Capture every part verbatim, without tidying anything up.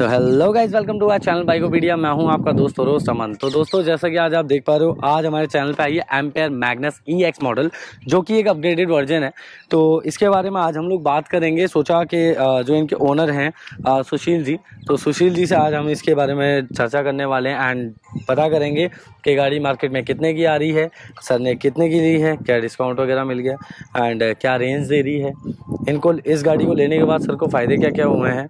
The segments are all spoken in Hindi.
So hello guys, welcome to our channel Bikopedia. मैं हूं आपका दोस्त रोहन समन। तो दोस्तों, जैसा कि आज आप देख पा रहे हो, आज हमारे चैनल पे आई है Ampere Magnus E X model, जो कि एक अपडेटेड वर्जन है। तो इसके बारे में आज हम लोग बात करेंगे। सोचा कि जो इनके ओनर हैं सुशील जी, तो सुशील जी से आज हम इसके बारे में चर्चा करने वाले हैं एंड पता करेंगे कि गाड़ी मार्केट में कितने की आ रही है, सर ने कितने की दी है, क्या डिस्काउंट वगैरह मिल गया एंड क्या रेंज दे रही है इनको। इस गाड़ी को लेने के बाद सर को फ़ायदे क्या क्या हुए हैं,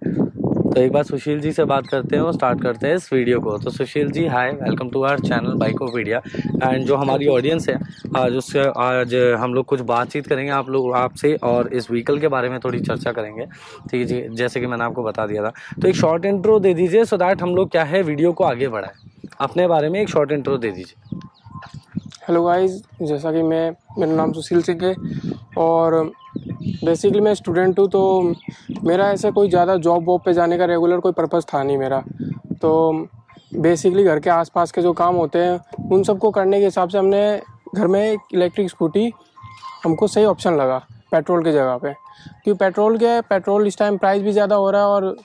तो एक बार सुशील जी से बात करते हैं और स्टार्ट करते हैं इस वीडियो को। तो Sushil ji hi, welcome to our channel Bikopedia. And जो हमारी ऑडियंस है आज, उससे आज हम लोग कुछ बातचीत करेंगे आप लोग आपसे और इस व्हीकल के बारे में थोड़ी चर्चा करेंगे, ठीक है जी। जैसे कि मैंने आपको बता दिया था, तो एक शॉर्ट इंट्रो दे दीजिए सो दैट हम लोग क्या है वीडियो को आगे बढ़ाएं। अपने बारे में एक शॉर्ट इंट्रो दे दीजिए। हेलो गाइज, जैसा कि मैं मेरा नाम सुशील सिंह है और बेसिकली मैं स्टूडेंट हूँ। तो मेरा ऐसा कोई ज़्यादा जॉब वॉब पे जाने का रेगुलर कोई पर्पस था नहीं मेरा। तो बेसिकली घर के आसपास के जो काम होते हैं उन सबको करने के हिसाब से हमने घर में एक इलेक्ट्रिक स्कूटी, हमको सही ऑप्शन लगा पेट्रोल की जगह पे, क्योंकि पेट्रोल के पेट्रोल इस टाइम प्राइस भी ज़्यादा हो रहा है और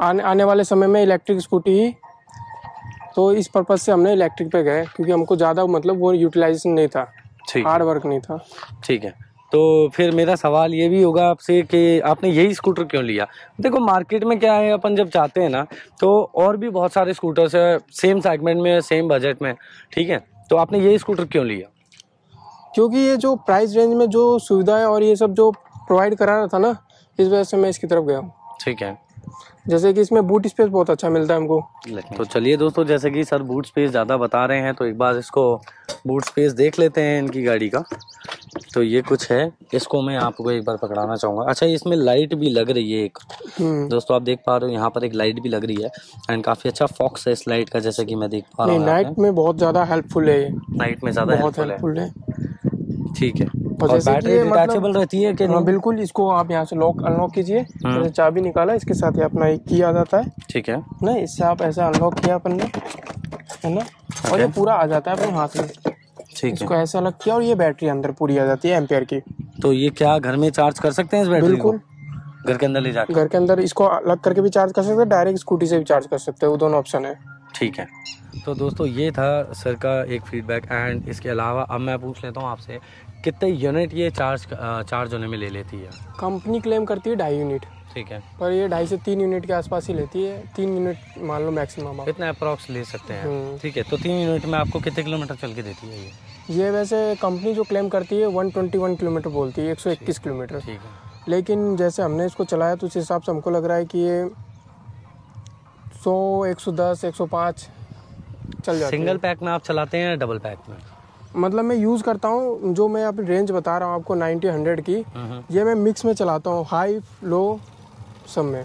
आने आने वाले समय में इलेक्ट्रिक स्कूटी ही। तो इस पर्पज़ से हमने इलेक्ट्रिक पे गए क्योंकि हमको ज़्यादा मतलब वो यूटिलाइजेशन नहीं था, हार्ड वर्क नहीं था। ठीक है, तो फिर मेरा सवाल ये भी होगा आपसे कि आपने यही स्कूटर क्यों लिया। देखो मार्केट में क्या है, अपन जब चाहते हैं ना तो और भी बहुत सारे स्कूटर्स है सेम सेगमेंट में, सेम बजट में, ठीक है। तो आपने यही स्कूटर क्यों लिया? क्योंकि ये जो प्राइस रेंज में जो सुविधाएं और ये सब जो प्रोवाइड करा रहा था ना, इस वजह से मैं इसकी तरफ गया हूँ। ठीक है, जैसे कि इसमें बूट स्पेस बहुत अच्छा मिलता है हमको। तो चलिए दोस्तों, जैसे कि सर बूट स्पेस ज़्यादा बता रहे हैं, तो एक बार इसको बूट स्पेस देख लेते हैं इनकी गाड़ी का। तो ये कुछ है, इसको मैं आपको एक बार पकड़ाना चाहूँगा। अच्छा, इसमें लाइट भी लग रही है एक, दोस्तों आप देख पा रहे हो यहाँ पर एक लाइट भी लग रही है एंड काफ़ी अच्छा फॉक्स है इस लाइट का, जैसे कि मैं देख पा रहा हूँ। नाइट में बहुत ज़्यादा हेल्पफुल है, नाइट में ज़्यादा हेल्पफुल है। ठीक है, और और बैटरी डिटैचेबल रहती है कि नहीं? बिल्कुल, इसको आप यहाँ से लॉक अनलॉक कीजिए। जैसे चाबी निकाला, इसके साथ ही अपना एक की आ जाता है, ठीक है ना। इससे आप ऐसा अनलॉक किया अपन ने, है ना, और ये पूरा आ जाता है अपने हाथ में, ठीक है। इसको ऐसा अलग किया और ये बैटरी अंदर पूरी आ जाती है एम्पेयर की। तो ये क्या घर में चार्ज कर सकते हैं इस बैटरी को? घर के अंदर ले जाकर, घर के अंदर इसको अलग करके भी चार्ज कर सकते हैं, डायरेक्ट स्कूटी से भी चार्ज कर सकते हैं, वो दोनों ऑप्शन है। ठीक है, तो दोस्तों ये था सर का एक फीडबैक। एंड इसके अलावा अब मैं पूछ लेता हूँ आपसे, कितने यूनिट ये चार्ज चार्ज होने में ले लेती है? कंपनी क्लेम करती है ढाई यूनिट, ठीक है, पर ये ढाई से तीन यूनिट के आसपास ही लेती है। तीन यूनिट मान लो मैक्सिमम, आप इतना अप्रॉक्स ले सकते हैं, ठीक है। तो तीन यूनिट में आपको कितने किलोमीटर चल के देती है ये? ये वैसे कंपनी जो क्लेम करती है वन ट्वेंटी वन किलोमीटर बोलती है, एक सौ इक्कीस किलोमीटर, ठीक है। लेकिन जैसे हमने इसको चलाया तो उस हिसाब से हमको लग रहा है कि ये सौ, एक सौ दस, एक सौ पाँच चल जाती है। सिंगल पैक में आप चलाते हैं या डबल पैक में? मतलब मैं यूज़ करता हूँ, जो मैं अपनी रेंज बता रहा हूँ आपको नाइन्टी हंड्रेड की, ये मैं मिक्स में चलाता हूँ, हाई लो सब में।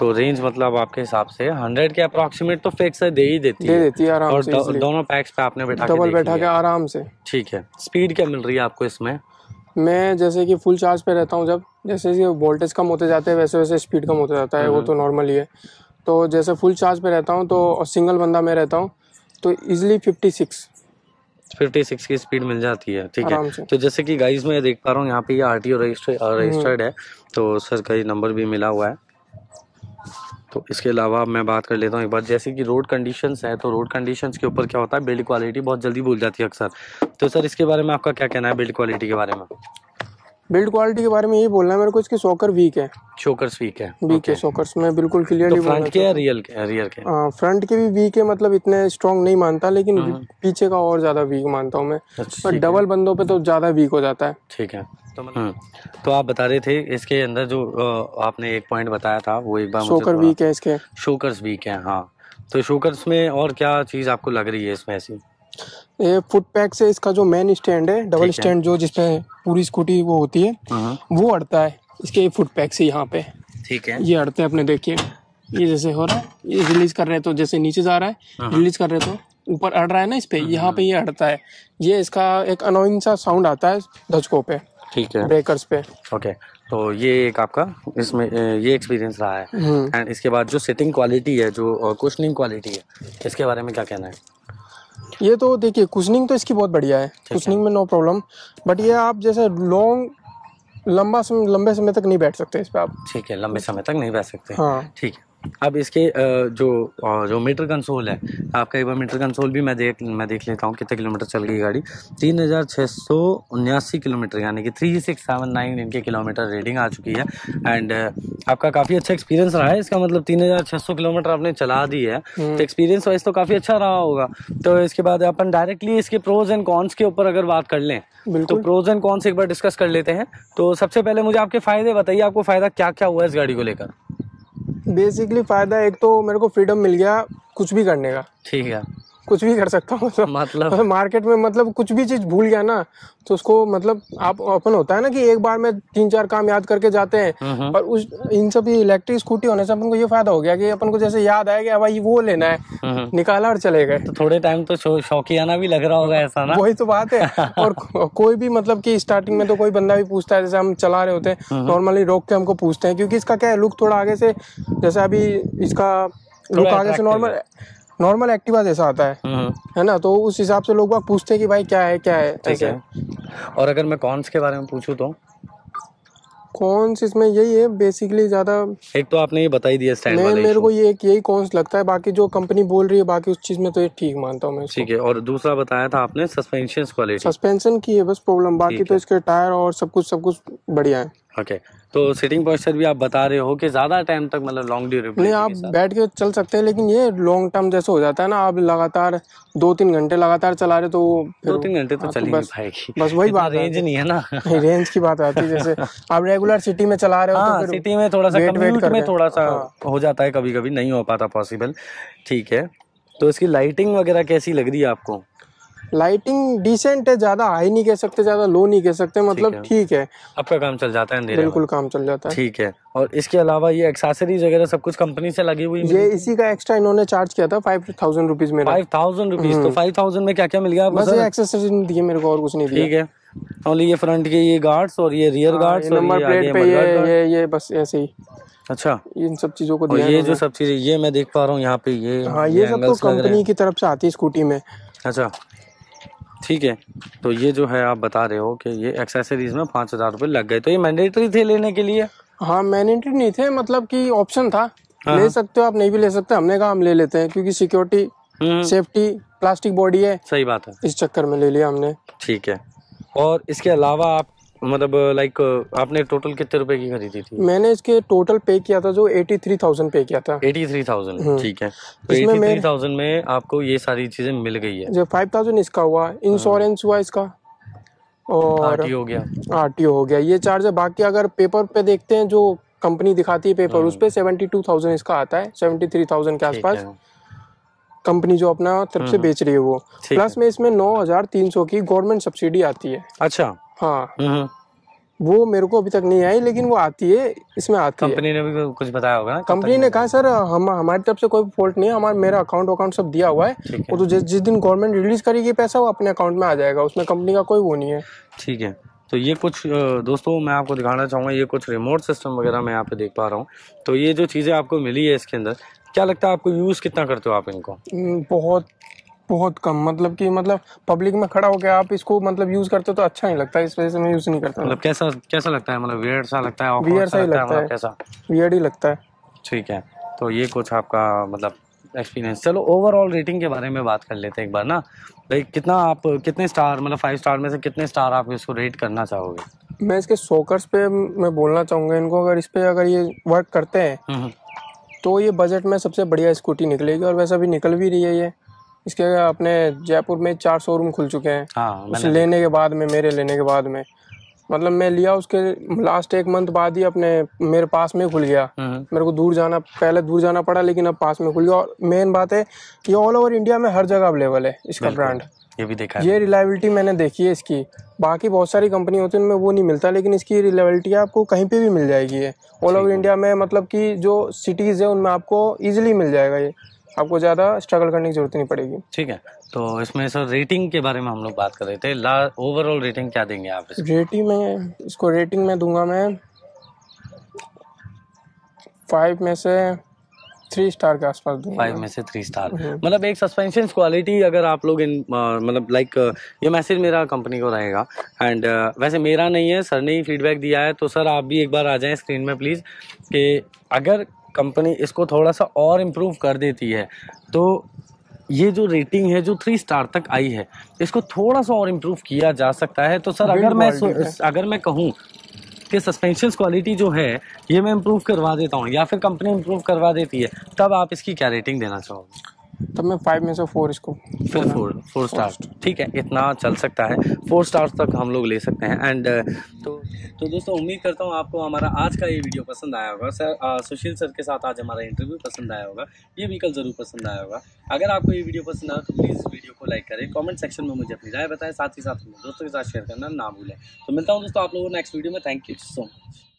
तो रेंज मतलब आपके हिसाब से हंड्रेड के अप्रॉक्सीमेट तो फिक्स है, दे ही देती दे है, देती है आराम और से। और दोनों पैक्स पे आपने बैठा डबल बैठा के आराम से, ठीक है। स्पीड क्या मिल रही है आपको इसमें? मैं जैसे कि फुल चार्ज पे रहता हूँ, जब जैसे जैसे वोल्टेज कम होते जाते हैं वैसे वैसे स्पीड कम होता जाता है, वो तो नॉर्मल ही है। तो जैसे फुल चार्ज पे रहता हूँ तो, और सिंगल बंदा मैं रहता हूँ, तो easily fifty six fifty six की स्पीड मिल जाती है, ठीक है। तो जैसे कि गाइस मैं देख पा रहा हूँ यहाँ पे ये आरटीओ रजिस्टर्ड है, तो सर का ये नंबर भी मिला हुआ है। तो इसके अलावा मैं बात कर लेता हूँ एक बार, जैसे कि रोड कंडीशंस है, तो रोड कंडीशंस के ऊपर क्या होता है, बिल्ड क्वालिटी बहुत जल्दी भूल जाती है अक्सर। तो सर इसके बारे में आपका क्या कहना है बिल्ड क्वालिटी के बारे में? बिल्ड क्वालिटी के बारे में ये बोलना है मेरे को, इसके शॉकर वीक है, शॉकर्स वीक है, वीक है शॉकर्स में बिल्कुल क्लियरली। फ्रंट के रियल के रियर के फ्रंट के भी वीक है, मतलब इतने स्ट्रॉन्ग नहीं मानता, लेकिन पीछे का और ज़्यादा वीक मानता हूँ मैं, पर डबल बंदों पे तो ज़्यादा वीक हो जाता है, ठीक है। तो तो आप बता रहे थे इसके अंदर जो आपने एक पॉइंट बताया था वो एक बार, शॉकर वीक है इसके, शॉकर्स वीक है, हाँ। तो शॉकर्स में और क्या चीज़ आपको लग रही है इसमें ऐसी? ये फुट पैक से इसका जो मेन स्टैंड है, डबल स्टैंड जो जिसपे पूरी स्कूटी वो होती है, वो अड़ता है इसके फुट पैक से यहाँ पे, ठीक है। ये अड़ते हैं अपने, देखिए ये जैसे हो रहा है, ये रिलीज कर रहे हैं तो जैसे नीचे जा रहा है, रिलीज कर रहे हैं तो ऊपर अड़ रहा है ना, इस पे यहाँ पे ये अड़ता है। ये इसका एक अनोइंग सा साउंड आता है धचकों पे, ठीक है, ब्रेकर्स पे, ओके। तो ये एक आपका इसमें ये एक्सपीरियंस रहा है। एंड इसके बाद जो सिटिंग क्वालिटी है, जो कुशनिंग क्वालिटी है, इसके बारे में क्या कहना है? ये तो देखिए कुशनिंग तो इसकी बहुत बढ़िया है, कुशनिंग में नो प्रॉब्लम, बट ये आप जैसे लॉन्ग लंबा समय लंबे समय तक नहीं बैठ सकते इस पे आप, ठीक है, लंबे समय तक नहीं बैठ सकते, हाँ ठीक है। अब इसके जो जो मीटर कंसोल है आपका, एक बार मीटर कंसोल भी मैं देख मैं देख लेता हूँ कितने किलोमीटर चल गई गाड़ी। तीन हज़ार छः सौ उन्यासी किलोमीटर यानी कि थ्री सिक्स सेवन नाइन इनके किलोमीटर रेटिंग आ चुकी है। एंड आपका काफ़ी अच्छा एक्सपीरियंस रहा है इसका, मतलब तीन हज़ार छः सौ किलोमीटर आपने चला दी है तो एक्सपीरियंस वाइज तो काफ़ी अच्छा रहा होगा। तो इसके बाद अपन डायरेक्टली इसके प्रोज एंड कॉन्स के ऊपर अगर बात कर लें तो प्रोज एंड कॉन्स एक बार डिस्कस कर लेते हैं। तो सबसे पहले मुझे आपके फ़ायदे बताइए, आपको फ़ायदा क्या क्या हुआ इस गाड़ी को लेकर? बेसिकली फ़ायदा एक तो मेरे को फ्रीडम मिल गया कुछ भी करने का, ठीक है, कुछ भी कर सकता हूँ। मतलब, मतलब मार्केट में मतलब कुछ भी चीज़ भूल गया ना तो उसको मतलब आप अपन होता है ना कि एक बार में तीन चार काम याद करके जाते हैं, पर उस इन सब इलेक्ट्रिक स्कूटी होने से अपन को ये फायदा हो गया कि अपन को जैसे याद आया कि भाई वो लेना है, निकाला और चले गए। तो थोड़े टाइम तो शौकियाना भी लग रहा होगा ऐसा ना? वही तो बात है। और कोई भी मतलब कि स्टार्टिंग में तो कोई बंदा भी पूछता है, जैसे हम चला रहे होते हैं नॉर्मली रोक के हमको पूछते हैं, क्योंकि इसका क्या है लुक थोड़ा आगे से, जैसे अभी इसका लुक आगे से नॉर्मल नॉर्मल एक्टिवा जैसा आता है है ना, तो उस हिसाब से लोग पूछते हैं कि भाई क्या है क्या है, ठीक है। और अगर मैं कॉन्स के बारे में पूछूं तो कॉन्स इसमें यही है बेसिकली ज़्यादा, एक तो आपने ये बता ही दिया स्टैंड वाला, मेरे को ये एक यही कॉन्स लगता है, बाकी जो कंपनी बोल रही है बाकी उस चीज़ में तो ये ठीक मानता हूँ मैं, ठीक है। और दूसरा बताया था आपने सस्पेंशन क्वालिटी, सस्पेंशन की है बस प्रॉब्लम, बाकी तो इसके टायर और सब कुछ सब कुछ बढ़िया है। Okay okay. तो सिटिंग पोस्चर भी आप बता रहे हो कि ज़्यादा टाइम तक मतलब लॉन्ग ड्यूरेबिलिटी नहीं, आप बैठ के चल सकते हैं, लेकिन ये लॉन्ग टर्म जैसे हो जाता है ना, आप लगातार दो तीन घंटे लगातार चला रहे तो दो तीन घंटे तो चली बस पाएगी, बस वही बात, रेंज नहीं है ना। रेंज की बात आती है, जैसे आप रेगुलर सिटी में चला रहे हो तो सिटी में थोड़ा सा थोड़ा सा हो जाता है, कभी कभी नहीं हो पाता पॉसिबल, ठीक है। तो इसकी लाइटिंग वगैरह कैसी लग रही है आपको? लाइटिंग डिसेंट है, ज़्यादा हाई नहीं कह सकते, ज़्यादा लो नहीं कह सकते, मतलब ठीक है, आपका काम चल जाता है, बिल्कुल काम चल जाता है, ठीक है। और इसके अलावा ये एक्सेसरीज वगैरह सब कुछ कंपनी से लगी हुई, ये इसी का एक्स्ट्रा इन्होंने चार्ज किया था फाइव थाउजेंड रुपीज में। फाइव थाउजेंड रुपीज तो फाइव थाउजेंड में क्या क्या मिल गया? बस ये एक्सेसरीज नहीं दिए मेरे को और कुछ नहीं दिया, ठीक है। ओनली ये फ्रंट के ये गार्ड्स और ये रियर गार्ड्स, नंबर प्लेट पे ये ये बस ऐसे ही, अच्छा इन सब चीज़ों को दिया। ये जो सब चीज़ें ये मैं देख पा रहा हूँ यहाँ पे, ये हाँ ये सब तो कंपनी की तरफ से आती है स्कूटी में, अच्छा ठीक है। तो ये जो है आप बता रहे हो कि ये एक्सेसरीज में पाँच हज़ार रुपये लग गए, तो ये मैंडेटरी थे लेने के लिए? हाँ मैंडेटरी नहीं थे, मतलब कि ऑप्शन था, ले सकते हो आप, नहीं भी ले सकते, हमने कहा हम ले लेते हैं क्योंकि सिक्योरिटी सेफ्टी प्लास्टिक बॉडी है, सही बात है, इस चक्कर में ले लिया हमने, ठीक है। और इसके अलावा आप मतलब लाइक आपने टोटल कितने रुपए की खरीदी थी? मैंने इसके टोटल पे किया था जो एटी थ्री थाउजेंड पे किया था। एटी थ्री थाउजेंड ठीक है, तो एटी थ्री थाउजेंड में आपको ये सारी चीजें मिल गई है। जो फाइव थाउजेंड इसका हुआ, इंश्योरेंस हुआ इसका, और आरटीओ हो गया, आरटीओ हो गया, ये चार्ज है। बाकी अगर पेपर पे देखते हैं जो कंपनी दिखाती है पेपर, उस पे सेवेंटी टू थाउजेंड इसका आता है, सेवेंटी थ्री थाउजेंड के आसपास कंपनी जो अपना तरफ से बेच रही है वो, प्लस में इसमें नौ हजार तीन सौ की गवर्नमेंट सब्सिडी आती है। अच्छा हाँ, वो मेरे को अभी तक नहीं आई, लेकिन वो आती है, इसमें आती है। कंपनी ने भी कुछ बताया होगा ना? कंपनी ने कहा सर हम हमारी तरफ से कोई फॉल्ट नहीं है, हमारा मेरा अकाउंट अकाउंट सब दिया हुआ है, वो तो जिस जिस दिन गवर्नमेंट रिलीज करेगी पैसा वो अपने अकाउंट में आ जाएगा, उसमें कंपनी का कोई वो नहीं है, ठीक है। तो ये कुछ दोस्तों मैं आपको दिखाना चाहूँगा, ये कुछ रिमोट सिस्टम वगैरह मैं यहाँ पे देख पा रहा हूँ। तो ये जो चीज़ें आपको मिली है इसके अंदर, क्या लगता है आपको यूज़ कितना करते हो आप इनको? बहुत बहुत कम, मतलब कि मतलब पब्लिक में खड़ा होकर आप इसको मतलब यूज करते हो तो अच्छा नहीं लगता, इस वजह से मैं यूज नहीं करता। मतलब कैसा कैसा लगता है? मतलब वियर्ड सा लगता है, वियर्ड सा ही लगता है, कैसा वियर्ड ही लगता है, ठीक है। तो ये कुछ आपका मतलब एक्सपीरियंस। चलो ओवरऑल रेटिंग के बारे में बात कर लेते हैं एक बार ना, भाई कितना आप कितने स्टार मतलब फाइव स्टार में से कितने स्टार आप इसको रेट करना चाहोगे? मैं इसके सोकर्स पे मैं बोलना चाहूँगा इनको, अगर इस पर अगर ये वर्क करते हैं तो ये बजट में सबसे बढ़िया स्कूटी निकलेगी, और वैसा भी निकल भी रही है ये। इसके अपने जयपुर में चार शोरूम खुल चुके हैं, हाँ, मैंने लेने के बाद में मेरे लेने के बाद में मतलब मैं लिया उसके लास्ट एक मंथ बाद ही अपने मेरे पास में खुल गया, मेरे को दूर जाना पहले दूर जाना पड़ा लेकिन अब पास में खुल गया। और मेन बात है ये ऑल ओवर इंडिया में हर जगह अवेलेबल है इसका ब्रांड, ये भी देखा, ये रिलायबिलिटी मैंने देखी है इसकी। बाकी बहुत सारी कंपनी होती है उनमें वो नहीं मिलता, लेकिन इसकी रिलायबिलिटी आपको कहीं पे भी मिल जाएगी ऑल ओवर इंडिया में, मतलब कि जो सिटीज़ है उनमें आपको ईजिली मिल जाएगा, ये आपको ज़्यादा स्ट्रगल करने की जरूरत नहीं पड़ेगी, ठीक है। तो इसमें सर रेटिंग के बारे में हम लोग बात कर रहे थे, ला ओवरऑल रेटिंग क्या देंगे आप इसको? रेटिंग में इसको रेटिंग में दूंगा मैं फाइव में से थ्री स्टार के आसपास दूंगा, फाइव में से थ्री स्टार। मतलब एक सस्पेंशन क्वालिटी अगर आप लोग इन मतलब लाइक ये मैसेज मेरा कंपनी को रहेगा, एंड वैसे मेरा नहीं है सर ने ही फीडबैक दिया है, तो सर आप भी एक बार आ जाएँ स्क्रीन में प्लीज़, कि अगर कंपनी इसको थोड़ा सा और इम्प्रूव कर देती है तो ये जो रेटिंग है जो थ्री स्टार तक आई है इसको थोड़ा सा और इम्प्रूव किया जा सकता है। तो सर अगर मैं अगर मैं कहूँ कि सस्पेंशन क्वालिटी जो है ये मैं इम्प्रूव करवा देता हूँ या फिर कंपनी इम्प्रूव करवा देती है, तब आप इसकी क्या रेटिंग देना चाहोगे? तब मैं फाइव में से फोर इसको फिर फोर फोर स्टार, ठीक है, इतना चल सकता है, फोर स्टार्स तक हम लोग ले सकते हैं। एंड तो तो दोस्तों उम्मीद करता हूँ आपको हमारा आज का ये वीडियो पसंद आया होगा। सर आ, सुशील सर के साथ आज हमारा इंटरव्यू पसंद आया होगा, ये व्हीकल ज़रूर पसंद आया होगा। अगर आपको ये वीडियो पसंद आया तो प्लीज़ वीडियो को लाइक करें, कॉमेंट सेक्शन में मुझे अपनी राय बताएं, साथ ही साथ दोस्तों के साथ शेयर करना ना भूलें। तो मिलता हूँ दोस्तों आप लोगों नेक्स्ट वीडियो में। Thank you so much.